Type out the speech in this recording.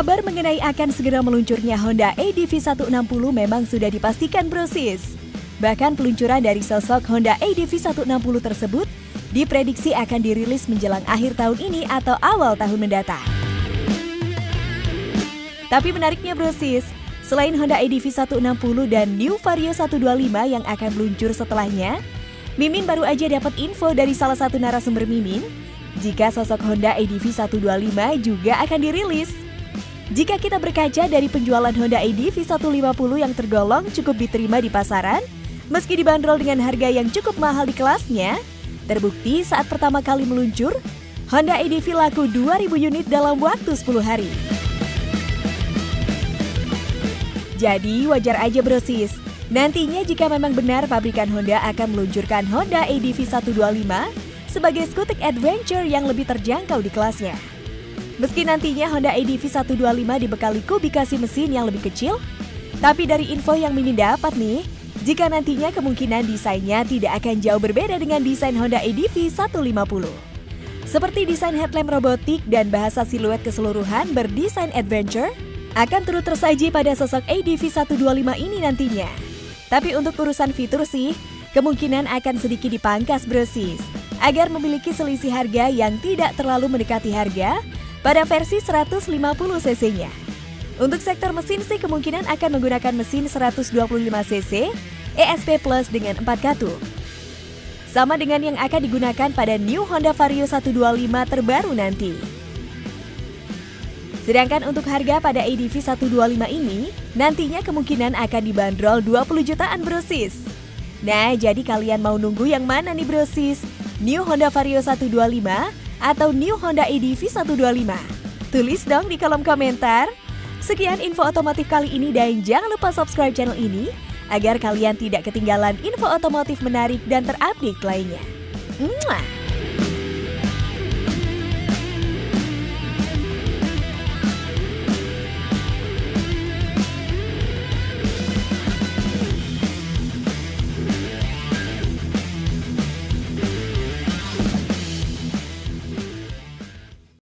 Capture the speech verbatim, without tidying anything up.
Kabar mengenai akan segera meluncurnya Honda A D V seratus enam puluh memang sudah dipastikan brosis. Bahkan peluncuran dari sosok Honda A D V seratus enam puluh tersebut diprediksi akan dirilis menjelang akhir tahun ini atau awal tahun mendatang. Tapi menariknya brosis, selain Honda A D V seratus enam puluh dan New Vario seratus dua puluh lima yang akan meluncur setelahnya, Mimin baru aja dapat info dari salah satu narasumber Mimin jika sosok Honda A D V seratus dua puluh lima juga akan dirilis. Jika kita berkaca dari penjualan Honda A D V seratus lima puluh yang tergolong cukup diterima di pasaran, meski dibanderol dengan harga yang cukup mahal di kelasnya, terbukti saat pertama kali meluncur, Honda A D V laku dua ribu unit dalam waktu sepuluh hari. Jadi wajar aja brosis, nantinya jika memang benar pabrikan Honda akan meluncurkan Honda A D V seratus dua puluh lima sebagai skutik adventure yang lebih terjangkau di kelasnya. Meski nantinya Honda A D V seratus dua puluh lima dibekali kubikasi mesin yang lebih kecil, tapi dari info yang Mimin dapat nih, jika nantinya kemungkinan desainnya tidak akan jauh berbeda dengan desain Honda A D V seratus lima puluh. Seperti desain headlamp robotik dan bahasa siluet keseluruhan berdesain adventure, akan turut tersaji pada sosok A D V seratus dua puluh lima ini nantinya. Tapi untuk urusan fitur sih, kemungkinan akan sedikit dipangkas brosis, agar memiliki selisih harga yang tidak terlalu mendekati harga pada versi seratus lima puluh cc-nya. Untuk sektor mesin sih kemungkinan akan menggunakan mesin seratus dua puluh lima cc E S P Plus dengan empat katu. Sama dengan yang akan digunakan pada New Honda Vario seratus dua puluh lima terbaru nanti. Sedangkan untuk harga pada A D V seratus dua puluh lima ini, nantinya kemungkinan akan dibanderol dua puluh jutaan brosis. Nah, jadi kalian mau nunggu yang mana nih brosis? New Honda Vario seratus dua puluh lima? Atau New Honda A D V seratus dua puluh lima? Tulis dong di kolom komentar. Sekian info otomotif kali ini dan jangan lupa subscribe channel ini agar kalian tidak ketinggalan info otomotif menarik dan terupdate lainnya. Mwah!